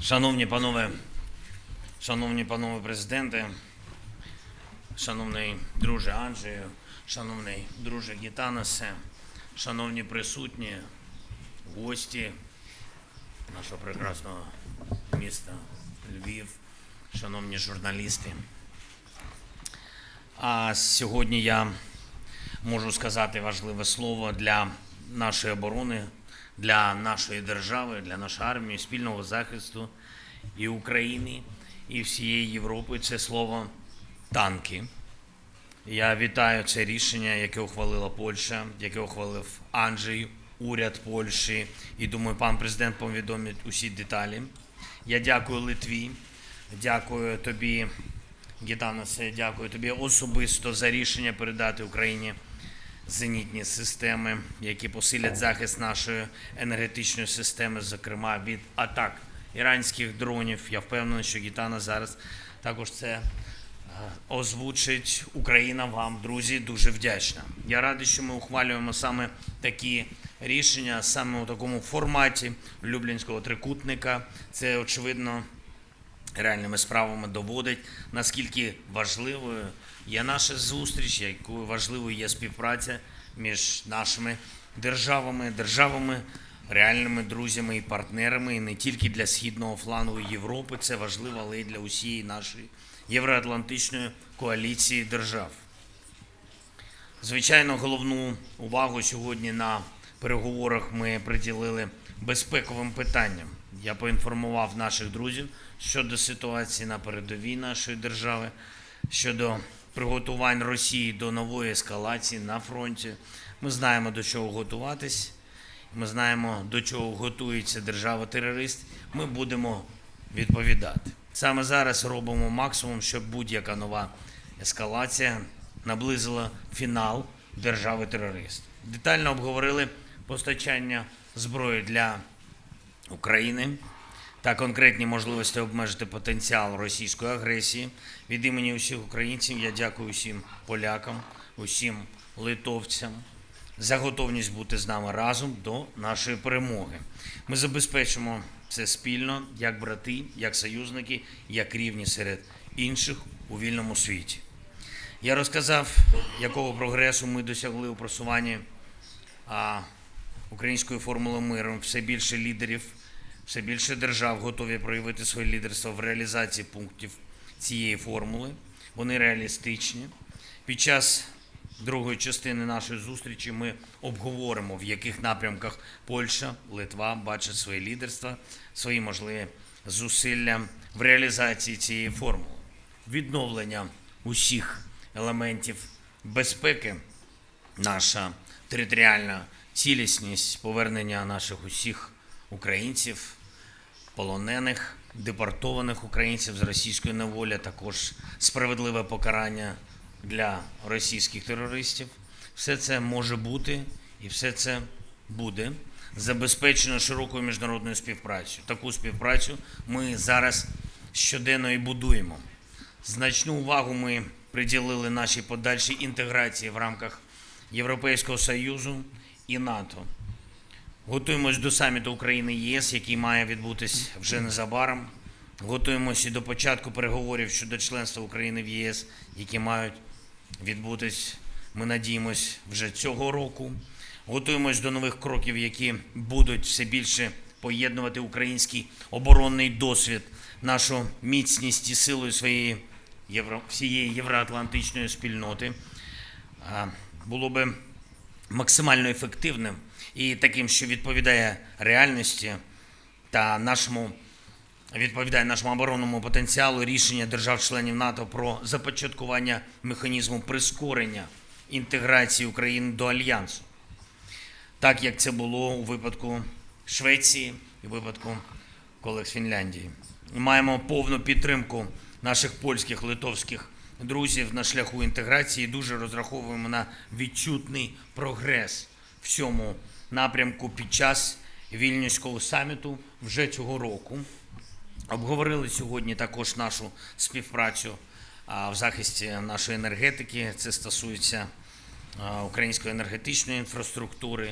Шановні панове президенти, шановний друже Анджею, шановний друже Гітанасе, шановні присутні, гості нашого прекрасного міста Львів, шановні журналісти. А сьогодні я можу сказати важливе слово для нашої оборони, для нашої держави, для нашої армії, спільного захисту і України, і всієї Європи. Це слово «танки». Я вітаю це рішення, яке ухвалила Польща, яке ухвалив Анджей, уряд Польщі. І думаю, пан президент повідомить усі деталі. Я дякую Литві, дякую тобі, Гітанасе, дякую тобі особисто за рішення передати Україні зенітні системи, які посилять захист нашої енергетичної системи, зокрема від атак іранських дронів. Я впевнений, що Гітана зараз також це озвучить. Україна вам, друзі, дуже вдячна. Я радий, що ми ухвалюємо саме такі рішення, саме у такому форматі Люблінського трикутника. Це, очевидно, реальними справами доводить, наскільки важливою є наша зустріч, якою важливою є співпраця між нашими державами, реальними друзями і партнерами, і не тільки для східного флангу Європи, це важливо, але й для усієї нашої євроатлантичної коаліції держав. Звичайно, головну увагу сьогодні на переговорах ми приділили безпековим питанням. Я поінформував наших друзів щодо ситуації на передовій нашої держави, щодо приготувань Росії до нової ескалації на фронті. Ми знаємо, до чого готуватись, ми знаємо, до чого готується держава-терорист. Ми будемо відповідати. Саме зараз робимо максимум, щоб будь-яка нова ескалація наблизила фінал держави-терорист. Детально обговорили постачання зброї для України та конкретні можливості обмежити потенціал російської агресії. Від імені усіх українців я дякую усім полякам, усім литовцям за готовність бути з нами разом до нашої перемоги. Ми забезпечимо це спільно, як брати, як союзники, як рівні серед інших у вільному світі. Я розказав, якого прогресу ми досягли у просуванні української формули миру. Все більше лідерів, все більше держав готові проявити своє лідерство в реалізації пунктів цієї формули. Вони реалістичні. Під час другої частини нашої зустрічі ми обговоримо, в яких напрямках Польща, Литва бачать своє лідерство, свої можливі зусилля в реалізації цієї формули. Відновлення усіх елементів безпеки, наша територіальна цілісність, повернення наших усіх українців, полонених, депортованих українців з російської неволі, також справедливе покарання для російських терористів. Все це може бути і все це буде забезпечено широкою міжнародною співпрацею. Таку співпрацю ми зараз щоденно і будуємо. Значну увагу ми приділили нашій подальшій інтеграції в рамках Європейського Союзу і НАТО. Готуємось до саміту України-ЄС, який має відбутись вже незабаром. Готуємось і до початку переговорів щодо членства України в ЄС, які мають відбутись, ми надіємось, вже цього року. Готуємось до нових кроків, які будуть все більше поєднувати український оборонний досвід, нашу міцність і силу своєї всієї євроатлантичної спільноти. Було би максимально ефективним і таким, що відповідає реальності та відповідає нашому оборонному потенціалу рішення держав-членів НАТО про започаткування механізму прискорення інтеграції України до Альянсу. Так, як це було у випадку Швеції і у випадку колег з Фінляндії. Ми маємо повну підтримку наших польських, литовських друзів на шляху інтеграції, дуже розраховуємо на відчутний прогрес в цьому напрямку під час Вільнюського саміту вже цього року. Обговорили сьогодні також нашу співпрацю в захисті нашої енергетики. Це стосується української енергетичної інфраструктури,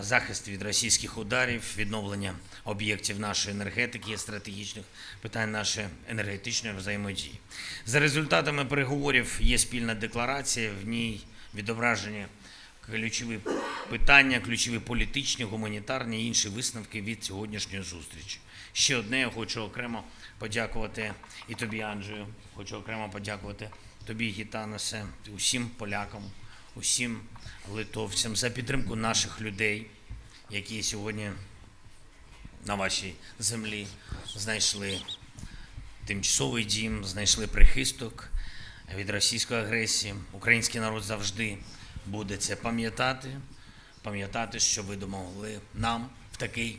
захист від російських ударів, відновлення об'єктів нашої енергетики, стратегічних питань нашої енергетичної взаємодії. За результатами переговорів є спільна декларація, в ній відображені ключові питання, ключові політичні, гуманітарні і інші висновки від сьогоднішньої зустрічі. Ще одне, я хочу окремо подякувати і тобі, Анджею, хочу окремо подякувати тобі, Гітанасе, усім полякам, усім литовцям за підтримку наших людей, які сьогодні на вашій землі знайшли тимчасовий дім, знайшли прихисток від російської агресії. Український народ завжди буде це пам'ятати, що ви допомогли нам в такий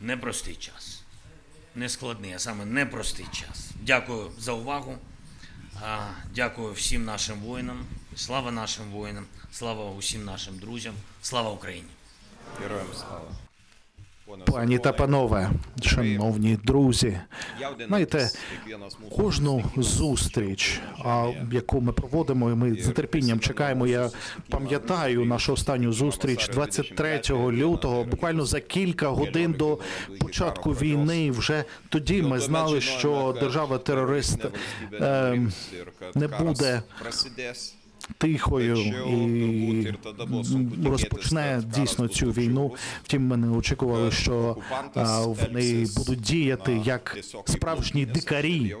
непростий час. Не складний, а саме непростий час. Дякую за увагу. Дякую всім нашим воїнам. Слава нашим воїнам. Слава усім нашим друзям. Слава Україні. Героям слава. Пані та панове, шановні друзі, знаєте, кожну зустріч, яку ми проводимо, і ми з нетерпінням чекаємо. Я пам'ятаю нашу останню зустріч 23 лютого, буквально за кілька годин до початку війни. Вже тоді ми знали, що держава-терорист не буде тихою і розпочне дійсно цю війну. Втім, ми не очікували, що вони будуть діяти як справжні дикарі.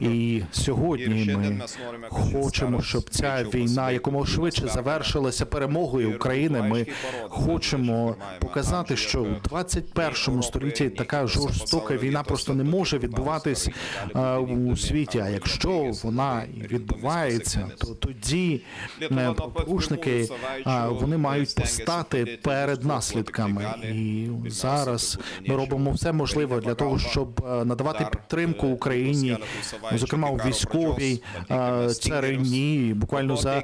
І сьогодні ми хочемо, щоб ця війна якомога швидше завершилася перемогою України. Ми хочемо показати, що у 21 столітті така жорстока війна просто не може відбуватись у світі. А якщо вона відбувається, то тоді порушники, вони мають постати перед наслідками. І зараз ми робимо все можливе для того, щоб надавати підтримку Україні, зокрема у військовій царині. Буквально за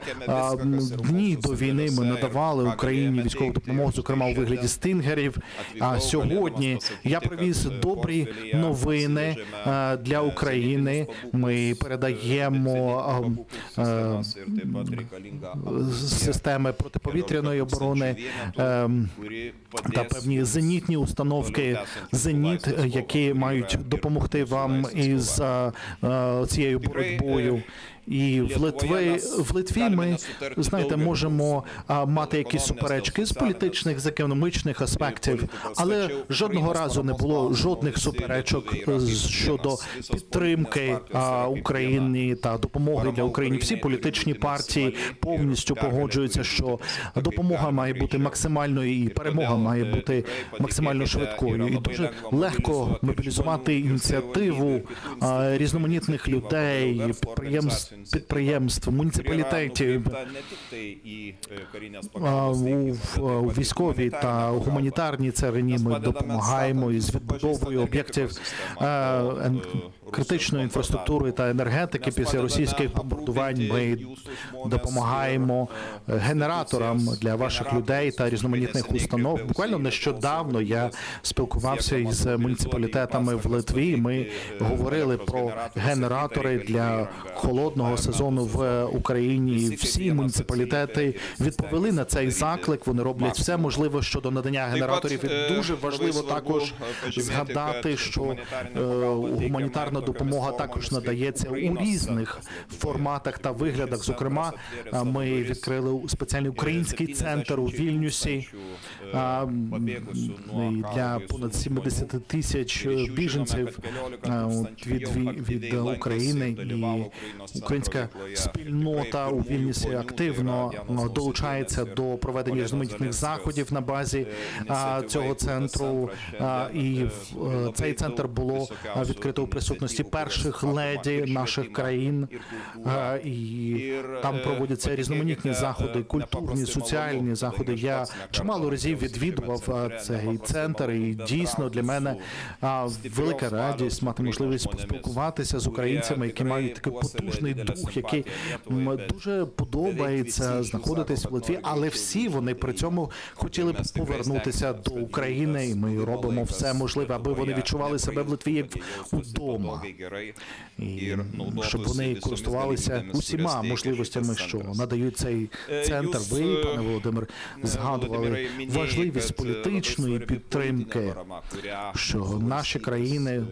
дні до війни ми надавали Україні військову допомогу, зокрема у вигляді стингерів. А сьогодні я привіз добрі новини для України. Ми передаємо системи протиповітряної оборони та певні зенітні установки «Зеніт», які мають допомогти вам із цією боротьбою. І в Литві ми, знаєте, можемо мати якісь суперечки з політичних, з економічних аспектів, але жодного разу не було жодних суперечок щодо підтримки Україні та допомоги для України. Всі політичні партії повністю погоджуються, що допомога має бути максимальною і перемога має бути максимально швидкою. І дуже легко мобілізувати ініціативу різноманітних людей, підприємств, муніципалітетів у військовій та гуманітарній царині. Ми допомагаємо із відбудовою об'єктів критичної інфраструктури та енергетики після російських бомбардувань. Ми допомагаємо генераторам для ваших людей та різноманітних установ. Буквально нещодавно я спілкувався із муніципалітетами в Литві. Ми говорили про генератори для холодного сезону в Україні. Всі муніципалітети відповіли на цей заклик. Вони роблять все можливе щодо надання генераторів. І дуже важливо також згадати, що гуманітарна допомога також надається у різних форматах та виглядах. Зокрема, ми відкрили спеціальний український центр у Вільнюсі для понад 70 тисяч біженців від України. Українська спільнота у Вільнюсі активно долучається до проведення різноманітних заходів на базі цього центру. І цей центр було відкрито у присутності перших леді наших країн. І там проводяться різноманітні заходи, культурні, соціальні заходи. Я чимало разів відвідував цей центр, і дійсно для мене велика радість мати можливість поспілкуватися з українцями, які мають такий потужний дух, який дуже подобається знаходитись в Литві, але всі вони при цьому хотіли б повернутися до України, і ми робимо все можливе, аби вони відчували себе в Литві як удома, і щоб вони користувалися усіма можливостями, що надають цей центр. Ви, пане Володимир, згадували важливість політичної підтримки, що наші країни,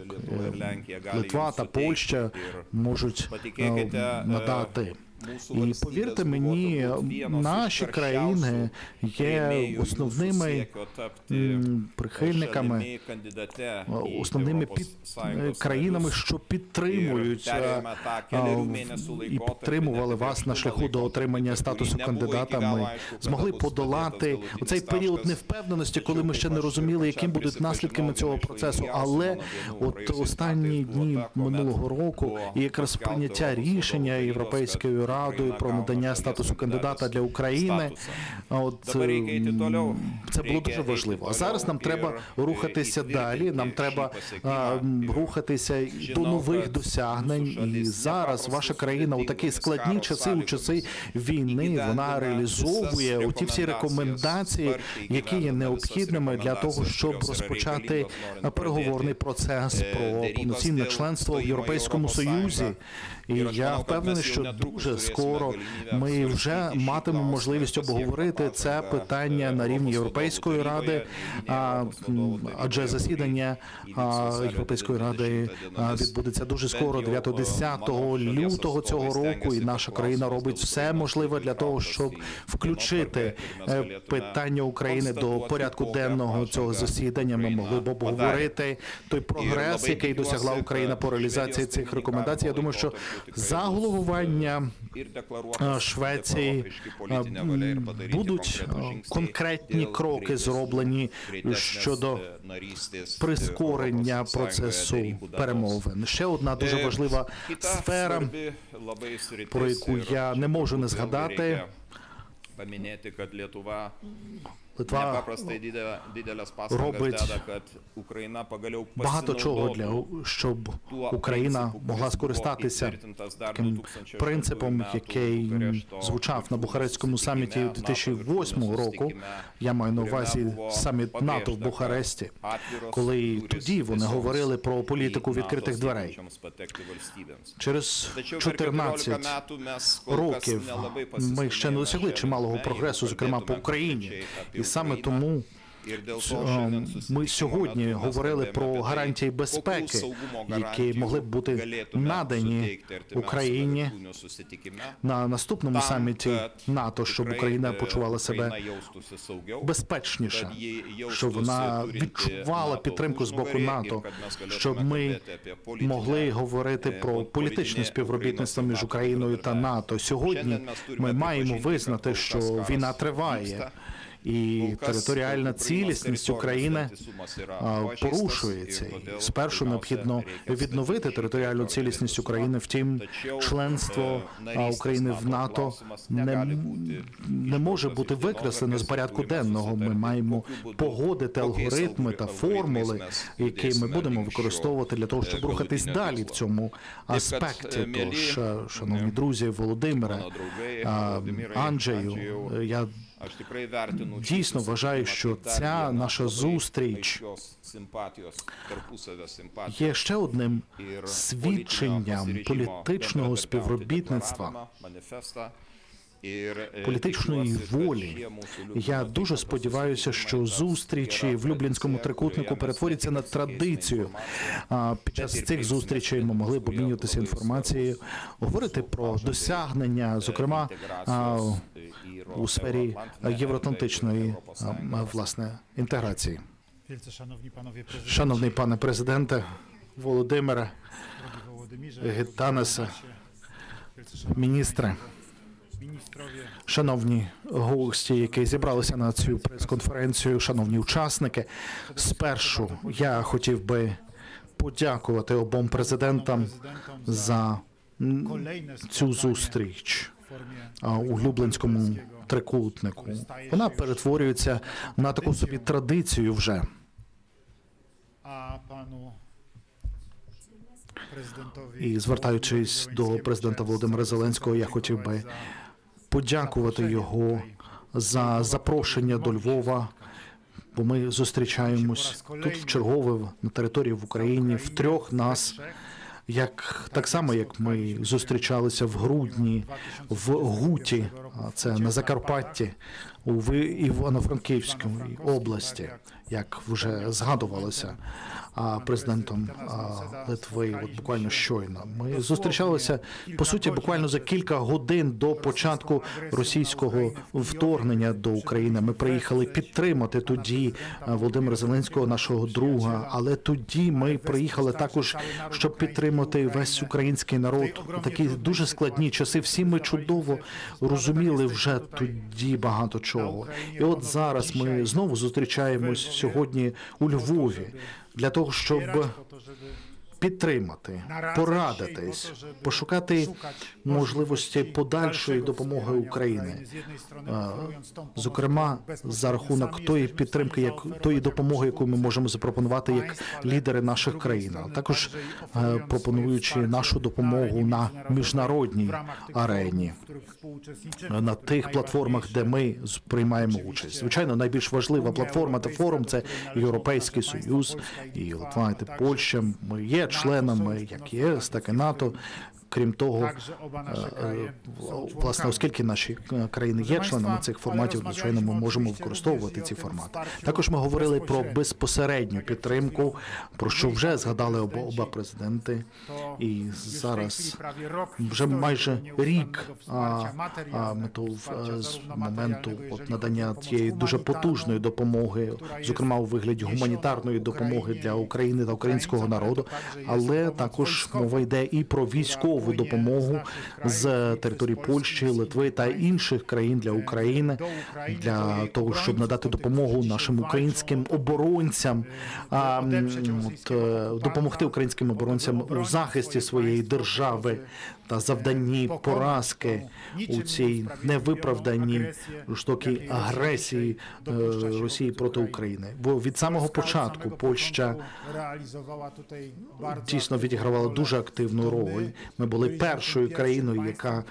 Литва та Польща, можуть надати. І повірте мені, наші країни є основними прихильниками, основними країнами, що підтримують і підтримували вас на шляху до отримання статусу кандидата. Ми змогли подолати оцей період невпевненості, коли ми ще не розуміли, яким будуть наслідками цього процесу. Але от останні дні минулого року і якраз прийняття рішення Європейською Радою про надання статусу кандидата для України, от це було дуже важливо. А зараз нам треба рухатися далі, нам треба рухатися до нових досягнень. І зараз ваша країна у такі складні часи, у часи війни, вона реалізовує оті всі рекомендації, які є необхідними для того, щоб розпочати переговорний процес про повноцінне членство в Європейському Союзі. І я впевнений, що дуже скоро ми вже матимемо можливість обговорити це питання на рівні Європейської Ради, адже засідання Європейської Ради відбудеться дуже скоро, 9-10 лютого цього року, і наша країна робить все можливе для того, щоб включити питання України до порядку денного цього засідання. Ми могли б обговорити той прогрес, який досягла Україна по реалізації цих рекомендацій. Я думаю, що за головування Швеції будуть конкретні кроки зроблені щодо прискорення процесу перемовин. Ще одна дуже важлива сфера, про яку я не можу не згадати. Литва робить багато чого, щоб Україна могла скористатися таким принципом, який звучав на Бухарестському саміті 2008 року. Я маю на увазі саміт НАТО в Бухаресті, коли тоді вони говорили про політику відкритих дверей. Через 14 років ми ще не досягли чималого прогресу, зокрема по Україні. І саме тому ми сьогодні говорили про гарантії безпеки, які могли б бути надані Україні на наступному саміті НАТО, щоб Україна почувала себе безпечніше, щоб вона відчувала підтримку з боку НАТО, щоб ми могли говорити про політичне співробітництво між Україною та НАТО. Сьогодні ми маємо визнати, що війна триває. І територіальна цілісність України порушується. Спершу необхідно відновити територіальну цілісність України, втім членство України в НАТО не може бути викреслене з порядку денного. Ми маємо погодити алгоритми та формули, які ми будемо використовувати для того, щоб рухатись далі в цьому аспекті. Тож, шановні друзі, Володимире, Анджею, я дійсно вважаю, що ця наша зустріч є ще одним свідченням політичного співробітництва, політичної волі. Я дуже сподіваюся, що зустрічі в Люблінському трикутнику перетворяться на традицію. Під час цих зустрічей ми могли б обмінюватися інформацією, говорити про досягнення, зокрема, у сфері євроатлантичної, власне, інтеграції. Шановний пане президенте, Володимире, Гітанасе, міністре, шановні гості, які зібралися на цю прес-конференцію, шановні учасники, спершу я хотів би подякувати обом президентам за цю зустріч у Люблінському трикутнику. Вона перетворюється на таку собі традицію вже. І звертаючись до президента Володимира Зеленського, я хотів би подякувати його за запрошення до Львова, бо ми зустрічаємось тут вчергове на території в Україні, втрьох нас, так само, як ми зустрічалися в грудні в Гуті, це на Закарпатті, у Івано-Франківській області, як вже згадувалося президентом Литви буквально щойно. Ми зустрічалися, по суті, буквально за кілька годин до початку російського вторгнення до України. Ми приїхали підтримати тоді Володимира Зеленського, нашого друга, але тоді ми приїхали також, щоб підтримати весь український народ у такі дуже складні часи. Всі ми чудово розуміли вже тоді багато чого. І от зараз ми знову зустрічаємось сьогодні у Львові для того, щоб підтримати, порадитись, пошукати можливості подальшої допомоги Україні, зокрема за рахунок тої підтримки, тої допомоги, яку ми можемо запропонувати як лідери наших країн, також пропонуючи нашу допомогу на міжнародній арені, на тих платформах, де ми приймаємо участь. Звичайно, найбільш важлива платформа та форум – це Європейський Союз, і Литва, і Польща. Ми є членами як ЄС, так і НАТО. Крім того, власне, оскільки наші країни є членами цих форматів, звичайно, ми можемо використовувати ці формати. Також ми говорили про безпосередню підтримку, про що вже згадали оба президенти. І зараз вже майже рік з моменту надання тієї дуже потужної допомоги, зокрема у вигляді гуманітарної допомоги для України та українського народу, але також мова йде і про військову допомогу з території Польщі, Литви та інших країн для України, для того, щоб надати допомогу нашим українським оборонцям, допомогти українським оборонцям у захисті своєї держави та завданні поразки у цій невиправданій жорстокій агресії Росії проти України. Бо від самого початку Польща дійсно відігравала дуже активну роль. Ми були першою країною, яка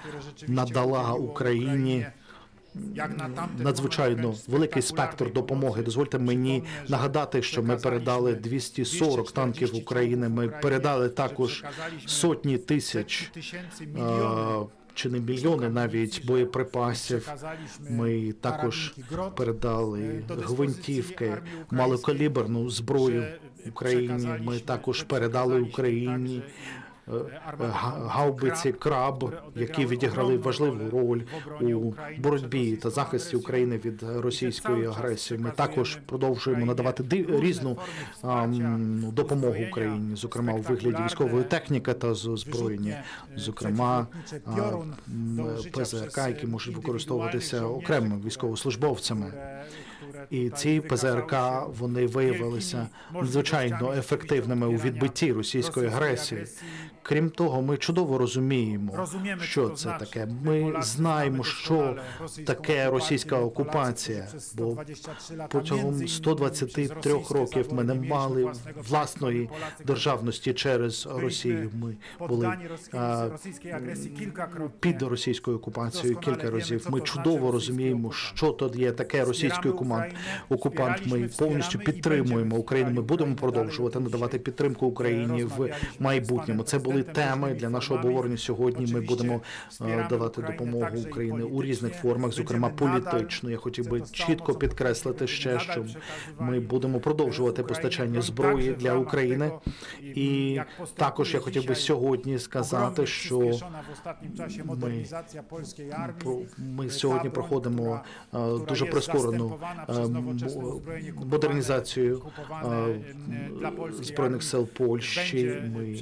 надала Україні надзвичайно великий спектр допомоги. Дозвольте мені нагадати, що ми передали 240 танків України, ми передали також сотні тисяч чи не мільйони навіть боєприпасів. Ми також передали гвинтівки, малокаліберну зброю Україні. Ми також передали Україні гаубиці КРАБ, які відіграли важливу роль у боротьбі та захисті України від російської агресії. Ми також продовжуємо надавати різну допомогу Україні, зокрема у вигляді військової техніки та зброєння, зокрема ПЗРК, які можуть використовуватися окремими військовослужбовцями. І ці ПЗРК, вони виявилися надзвичайно ефективними у відбитті російської агресії. Крім того, ми чудово розуміємо, що це таке. Ми знаємо, що таке російська окупація, бо протягом 123 років ми не мали власної державності через Росію. Ми були під російською окупацією кілька разів. Ми чудово розуміємо, що тут є таке російський окупант. Ми повністю підтримуємо Україну. Ми будемо продовжувати надавати підтримку Україні в майбутньому. Це були теми для нашого обговорення сьогодні. Ми будемо давати допомогу Україні у різних формах, зокрема політично. Я хотів би чітко підкреслити ще, що ми будемо продовжувати постачання зброї для України. І також я хотів би сьогодні сказати, що ми сьогодні проходимо дуже прискорену модернізацію Збройних сил Польщі. Ми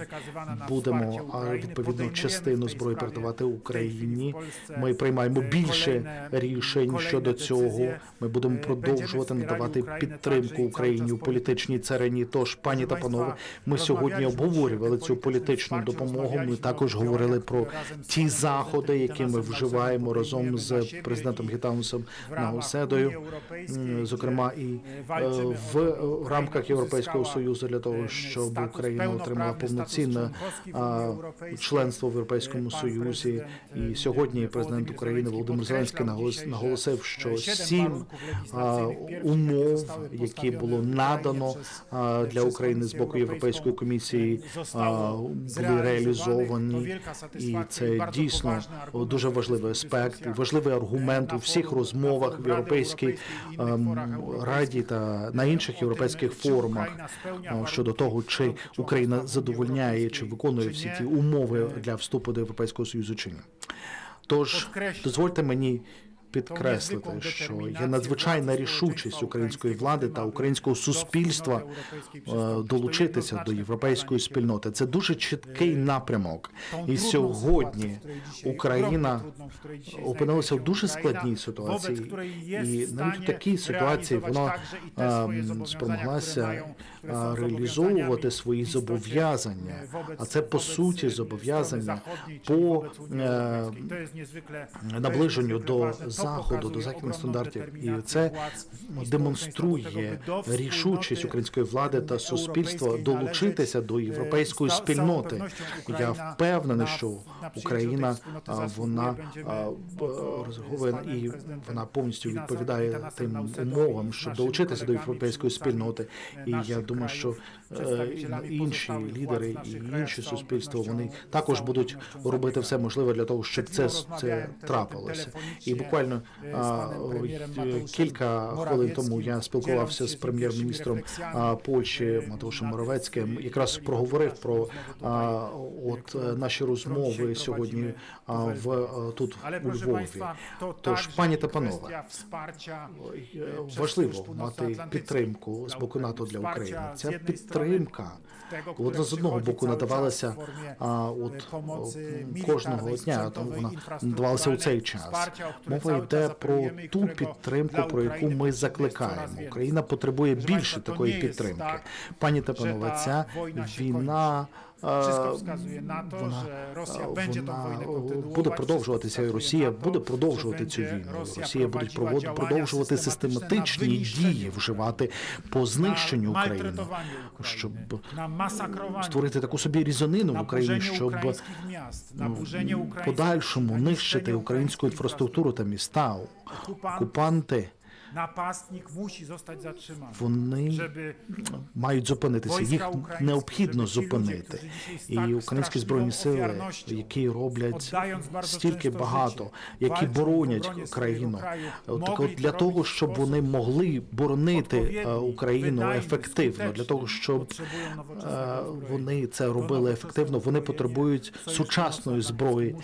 будемо відповідну частину зброї передавати Україні. Ми приймаємо більше рішень щодо цього. Ми будемо продовжувати надавати підтримку Україні у політичній царині. Тож, пані та панове, ми сьогодні обговорювали цю політичну допомогу. Ми також говорили про ті заходи, які ми вживаємо разом з президентом Гітанасом Науседою, зокрема і в рамках Європейського Союзу для того, щоб Україна отримала повноцінне членство в Європейському Союзі. І сьогодні президент України Володимир Зеленський наголосив, що 7 умов, які було надано для України з боку Європейської комісії, були реалізовані. І це дійсно дуже важливий аспект, важливий аргумент у всіх розмовах в Європейській Раді та на інших європейських форумах щодо того, чи Україна задовольняє, чи виконує всі ті умови для вступу до Європейського Союзу чи ні. Тож, дозвольте мені підкреслити, що є надзвичайна рішучість української влади та українського суспільства долучитися до європейської спільноти. Це дуже чіткий напрямок. І сьогодні Україна опинилася в дуже складній ситуації. І навіть у такій ситуації вона спромоглася реалізовувати свої зобов'язання. А це, по суті, зобов'язання по наближенню до Заходу, до західних стандартів. І це демонструє рішучість української влади та суспільства долучитися до європейської спільноти. Я впевнений, що Україна, вона розраховує і вона повністю відповідає тим умовам, щоб долучитися до європейської спільноти. І я думаю, що інші лідери і інші суспільства, вони також будуть робити все можливе для того, щоб це трапилося. І буквально кілька хвилин тому я спілкувався з прем'єр-міністром Польщі Матеушем Моровецьким, якраз проговорив про наші розмови сьогодні тут у Львові. Тож, пані та панове, важливо мати підтримку з боку НАТО для України. Ця підтримка вона з одного боку надавалася кожного дня, тому вона надавалася у цей час. Мова йде про ту підтримку, про яку ми закликаємо. Україна потребує більше такої підтримки. Пані та панове, ця війна буде продовжуватися, і Росія буде продовжувати цю війну. Росія буде продовжувати систематичні дії вживати по знищенню України, щоб створити таку собі різанину в Україні, щоб в подальшому нищити українську інфраструктуру та міста. Окупанти вони мають зупинитися, їх необхідно зупинити. І українські збройні сили, які роблять стільки багато, які боронять країну, для того, щоб вони могли боронити Україну ефективно, для того, щоб вони це робили ефективно, вони потребують сучасної зброї.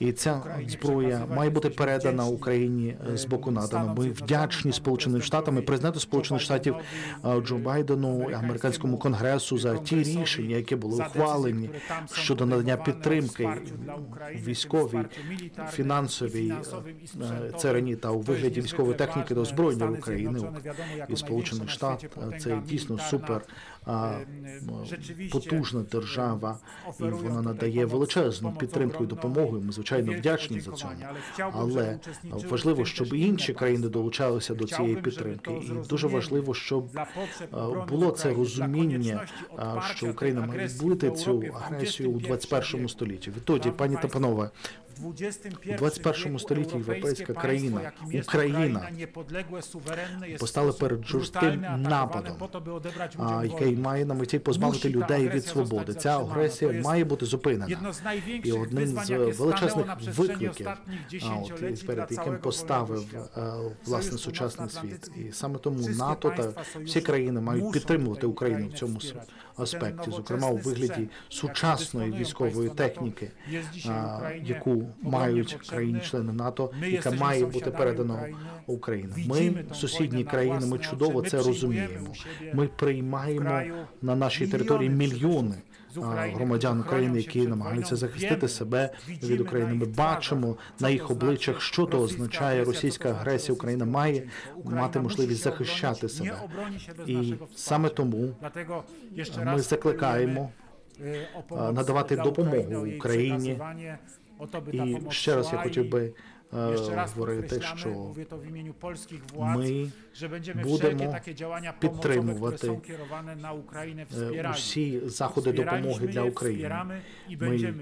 І ця зброя має бути передана Україні з боку НАТО. Ми вдячні Сполученим Штатам, президенту Сполучених Штатів Джо Байдену, американському конгресу за ті рішення, які були ухвалені щодо надання підтримки військовій, фінансовій царині та у вигляді військової техніки та озброєння України і Сполучених Штатів. Це дійсно супер потужна держава, і вона надає величезну підтримку і допомогу. Ми, звичайно, вдячні за цьому. Але важливо, щоб і інші країни долучалися до цієї підтримки. І дуже важливо, щоб було це розуміння, що Україна має бути цю агресію у 21 столітті. Відтоді, пані та панове, у 21 столітті європейська країна, Україна, постала перед жорстким нападом, який має на меті позбавити людей від свободи. Ця агресія має бути зупинена. І одним з величезних викликів, перед яким поставив власне сучасний світ. І саме тому НАТО та всі країни мають підтримувати Україну в цьому аспекті, зокрема у вигляді сучасної військової техніки, яку мають країни-члени НАТО, яка має бути передана Україні. Ми, сусідні країни, ми чудово це розуміємо. Ми приймаємо на нашій території мільйони громадян України, які намагаються захистити себе від України. Ми бачимо на їх обличчях, що то означає російська агресія. Україна має мати можливість захищати себе. І саме тому ми закликаємо надавати допомогу Україні. І ще раз я хотів би говорити, що ми будемо підтримувати усі заходи допомоги для України. Ми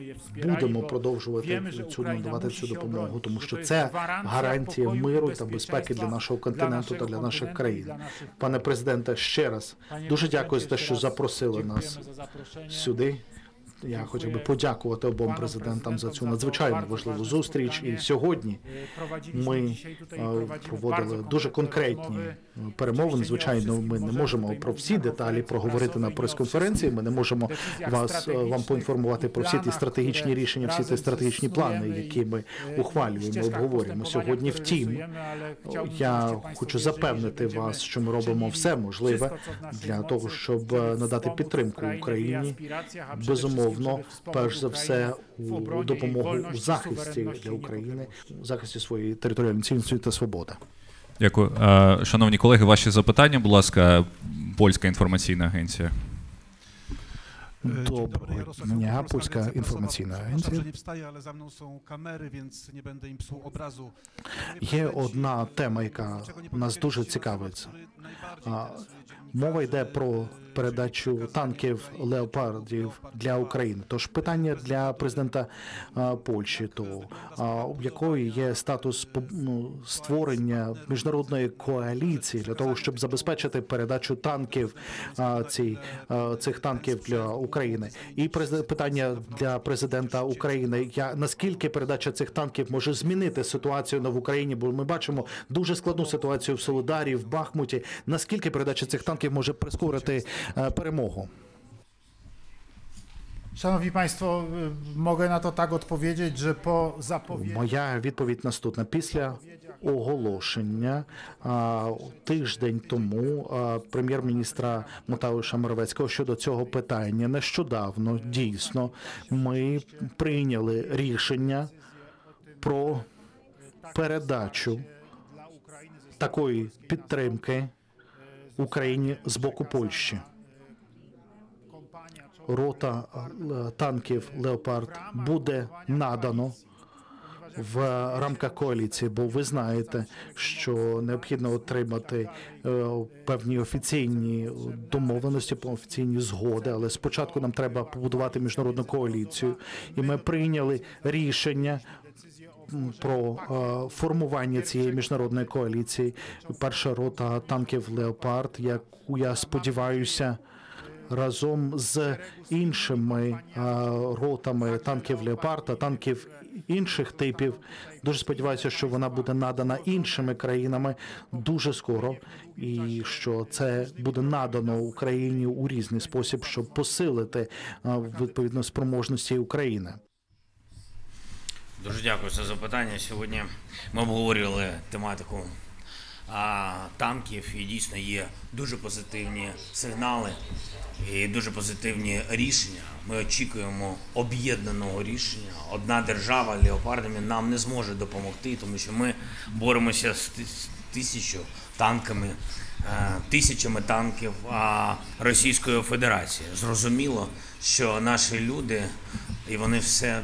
будемо продовжувати надавати цю допомогу, тому що це гарантія миру та безпеки для нашого континенту та для наших країн. Пане президенте, ще раз дуже дякую за те, що запросили нас сюди. Я хотів би подякувати обом президентам за цю надзвичайно важливу зустріч. І сьогодні ми проводили дуже конкретні перемовини. Звичайно, ми не можемо про всі деталі проговорити на прес-конференції, ми не можемо вам поінформувати про всі ті стратегічні рішення, всі ті стратегічні плани, які ми ухвалюємо, обговорюємо сьогодні. Втім, я хочу запевнити вас, що ми робимо все можливе для того, щоб надати підтримку Україні, безумовно, перш за все, у допомогу у захисті для України, у захисті своєї територіальної цілісності та свободи. Дякую. Шановні колеги, ваші запитання, будь ласка, Польська інформаційна агенція. Доброго дня, Польська інформаційна агенція. Є одна тема, яка нас дуже цікавить. Мова йде про передачу танків «Леопардів» для України. Тож питання для президента Польщі, то якою є статус створення міжнародної коаліції для того, щоб забезпечити передачу танків цих танків для України? І питання для президента України, наскільки передача цих танків може змінити ситуацію в Україні, бо ми бачимо дуже складну ситуацію в Солидарі, в Бахмуті. Наскільки передача цих танків може прискорити перемогу? Шановні państwo, mogę na to tak odpowiedzieć, że po zapowiedzi... Моя відповідь наступна. Після оголошення тиждень тому прем'єр-міністра Матеусza Моравецького щодо цього питання нещодавно, дійсно, ми прийняли рішення про передачу такої підтримки Україні з боку Польщі. Рота танків «Леопард» буде надано в рамках коаліції, бо ви знаєте, що необхідно отримати певні офіційні домовленості, офіційні згоди, але спочатку нам треба побудувати міжнародну коаліцію. І ми прийняли рішення про формування цієї міжнародної коаліції. Перша рота танків «Леопард», яку, я сподіваюся, разом з іншими ротами танків «Леопард» та танків інших типів, дуже сподіваюся, що вона буде надана іншими країнами дуже скоро, і що це буде надано Україні у різний спосіб, щоб посилити відповідно спроможності України. Дуже дякую за запитання. Сьогодні ми обговорювали тематику танків, і дійсно є дуже позитивні сигнали і дуже позитивні рішення. Ми очікуємо об'єднаного рішення. Одна держава «Леопардами» нам не зможе допомогти, тому що ми боремося з тисячами танків Російської Федерації. Зрозуміло, що наші люди, і вони все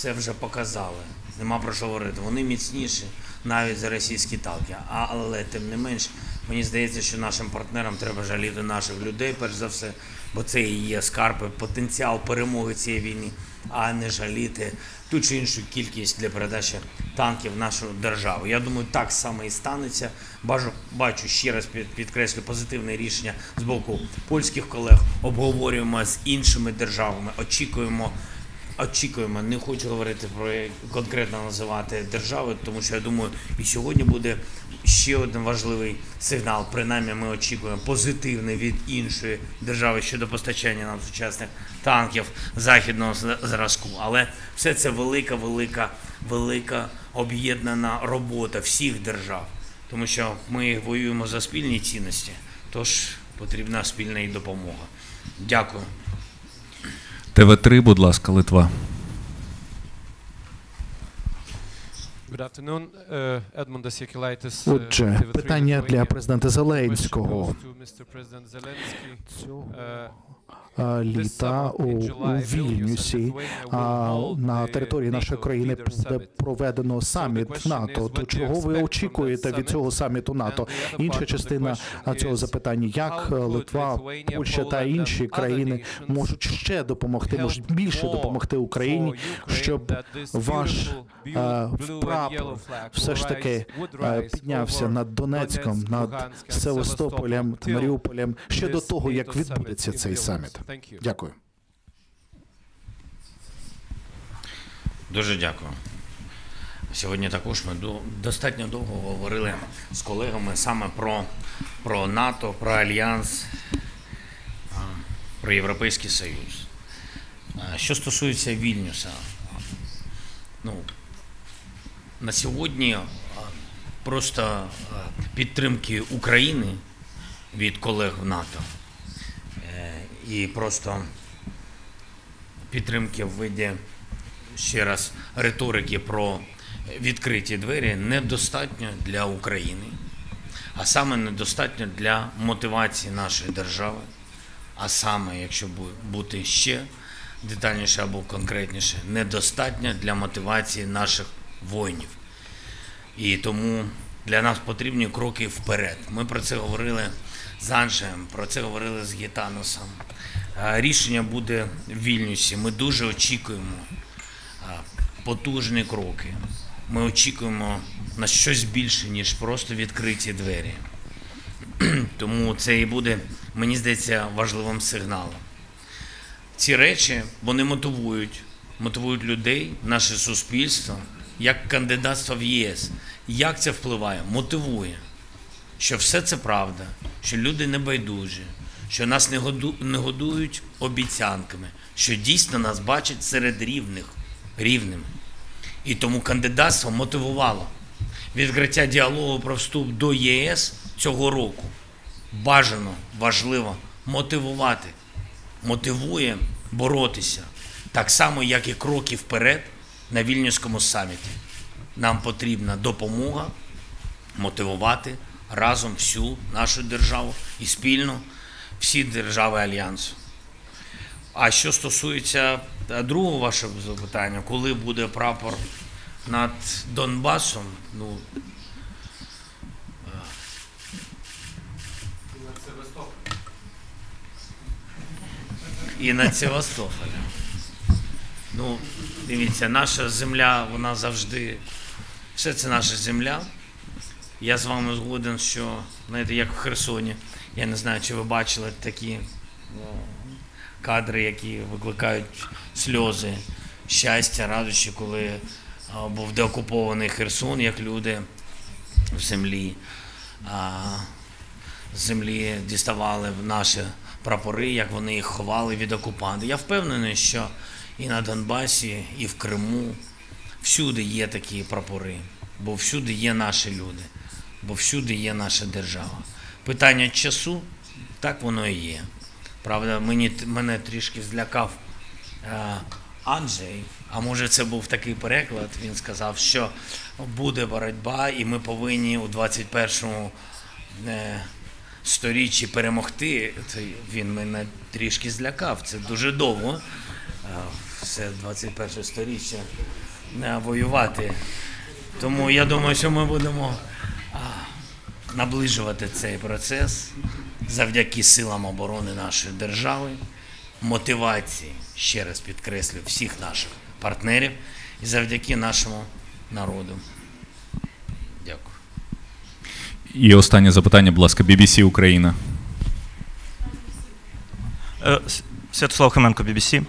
вже показали, нема про що говорити, вони міцніші навіть за російські танки. Але тим не менш, мені здається, що нашим партнерам треба жаліти наших людей, перш за все, бо це і є скарби, потенціал перемоги цієї війни, а не жаліти ту чи іншу кількість для передачі танків в нашу державу. Я думаю, так само і станеться. Бачу, ще раз підкреслю, позитивне рішення з боку польських колег. Обговорюємо з іншими державами, очікуємо. Не хочу говорити про конкретно називати держави, тому що я думаю, і сьогодні буде ще один важливий сигнал. Принаймні, ми очікуємо позитивний від іншої держави щодо постачання нам сучасних танків західного зразку. Але все це велика об'єднана робота всіх держав, тому що ми воюємо за спільні цінності, тож потрібна спільна і допомога. Дякую. ТВ3, будь ласка, Литва. Отже, питання для президента Зеленського. Цього літа у Вільнюсі на території нашої країни буде проведено саміт НАТО. То чого ви очікуєте від цього саміту НАТО? Інша частина цього запитання, як Литва, Польща та інші країни можуть ще допомогти, можуть більше допомогти Україні, щоб ваш прапор все ж таки піднявся над Донецьком, над Севастополем та Маріуполем ще до того, як відбудеться цей саміт. Дякую. Дуже дякую. Сьогодні також ми достатньо довго говорили з колегами саме про НАТО, про Альянс, про Європейський Союз. Що стосується Вільнюса, на сьогодні просто підтримки України від колег в НАТО і просто підтримки в виді, ще раз, риторики про відкриті двері недостатньо для України, а саме недостатньо для мотивації нашої держави, а саме, якщо бути ще детальніше або конкретніше, недостатньо для мотивації наших воїнів. І тому для нас потрібні кроки вперед. Ми про це говорили з Анджеєм, про це говорили з Гітанасом. Рішення буде в Вільнюсі. Ми дуже очікуємо потужні кроки. Ми очікуємо на щось більше, ніж просто відкриті двері. Тому це і буде, мені здається, важливим сигналом. Ці речі, вони мотивують людей, наше суспільство, як кандидатство в ЄС. Як це впливає? Мотивує, що все це правда, що люди не байдужі, що нас не годують обіцянками, що дійсно нас бачать серед рівними. І тому кандидатство мотивувало. Відкриття діалогу про вступ до ЄС цього року бажано, важливо мотивувати, мотивує боротися, так само, як і кроки вперед на Вільнюському саміті. Нам потрібна допомога мотивувати разом всю нашу державу і спільно всі держави Альянсу. А що стосується другого вашого запитання, коли буде прапор над Донбасом, і над Севастополем. Дивіться, наша земля, вона завжди, все це наша земля. Я з вами згоден, що, знаєте, як в Херсоні, я не знаю, чи ви бачили такі кадри, які викликають сльози, щастя, радощі, коли був деокупований Херсон, як люди в землі діставали наші прапори, як вони їх ховали від окупанта. Я впевнений, що і на Донбасі, і в Криму всюди є такі прапори, бо всюди є наші люди, бо всюди є наша держава. Питання часу, так воно і є. Правда, мене трішки злякав Анджей, а може це був такий переклад, він сказав, що буде боротьба і ми повинні у 21-му сторіччі перемогти. Він мене трішки злякав, це дуже довго. Все 21-е сторіччя воювати. Тому я думаю, що ми будемо наближувати цей процес завдяки силам оборони нашої держави, мотивації, ще раз підкреслю, всіх наших партнерів і завдяки нашому народу. Дякую. І останнє запитання, будь ласка, BBC Україна. Святослав Хоменко, BBC.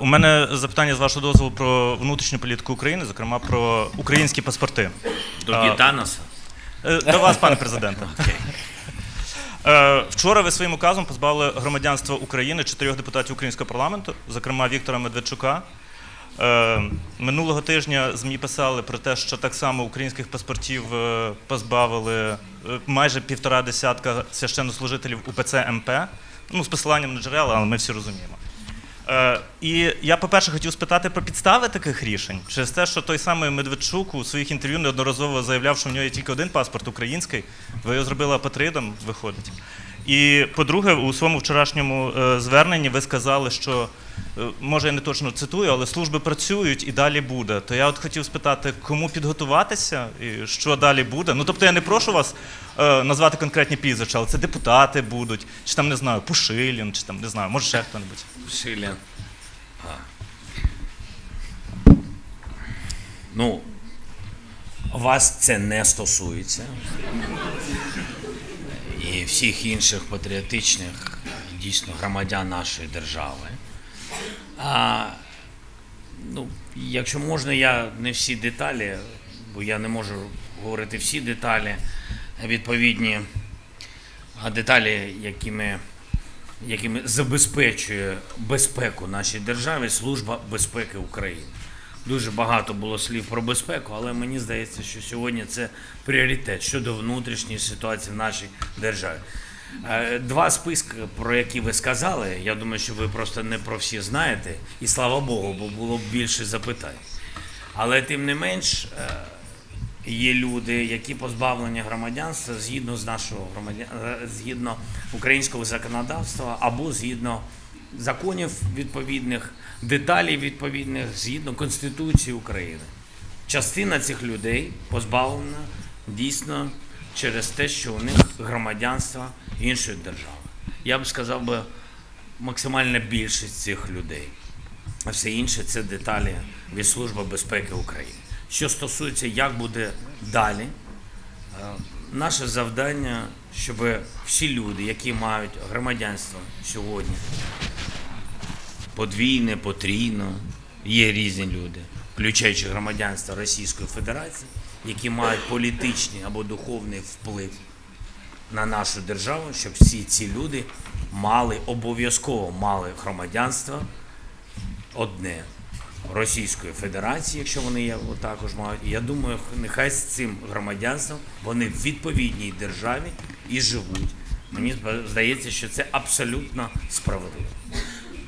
У мене запитання, з вашого дозволу, про внутрішню політику України, зокрема, про українські паспорти. До Гітанаса? До вас, пане президенте. Вчора ви своїм указом позбавили громадянства України 4 депутатів українського парламенту, зокрема Віктора Медведчука, Минулого тижня ЗМІ писали про те, що так само українських паспортів позбавили майже 1,5 десятка священнослужителів УПЦ МП, ну, з посиланням на джерела, але ми всі розуміємо. І я, по-перше, хотів спитати про підстави таких рішень, через те, що той самий Медведчук у своїх інтерв'ю неодноразово заявляв, що в нього є тільки один паспорт український, ви його зробили апатридом, виходить. І, по-друге, у своєму вчорашньому зверненні ви сказали, що, може я не точно цитую, але служби працюють і далі буде. То я от хотів спитати, кому підготуватися і що далі буде? Ну, тобто я не прошу вас назвати конкретні прізвища, але це депутати будуть, чи там, не знаю, Пушилін, чи там, не знаю, може ще хто-небудь. Пушилін. Ну, вас це не стосується. І всіх інших патріотичних, дійсно, громадян нашої держави. Ну, якщо можна, я не всі деталі, бо я не можу говорити всі деталі, відповідні деталі, якими забезпечує безпеку нашій державі Служба безпеки України. Дуже багато було слів про безпеку, але мені здається, що сьогодні це пріоритет щодо внутрішньої ситуації в нашій державі. Два списки, про які ви сказали, я думаю, що ви просто не про всі знаєте, і слава Богу, бо було б більше запитань. Але тим не менш, є люди, які позбавлені громадянства згідно з нашого згідно українського законодавства або згідно законів відповідних, деталей відповідних, згідно Конституції України. Частина цих людей позбавлена дійсно через те, що у них громадянство іншої держави. Я б сказав би, максимальна більшість цих людей. А все інше – це деталі від Служби безпеки України. Що стосується, як буде далі, наше завдання, щоб всі люди, які мають громадянство сьогодні, подвійне, потрійно, є різні люди, включаючи громадянство Російської Федерації, які мають політичний або духовний вплив на нашу державу, щоб всі ці люди мали, обов'язково мали громадянство одне Російської Федерації, якщо вони також мають. І я думаю, нехай з цим громадянством вони в відповідній державі і живуть. Мені здається, що це абсолютно справедливо.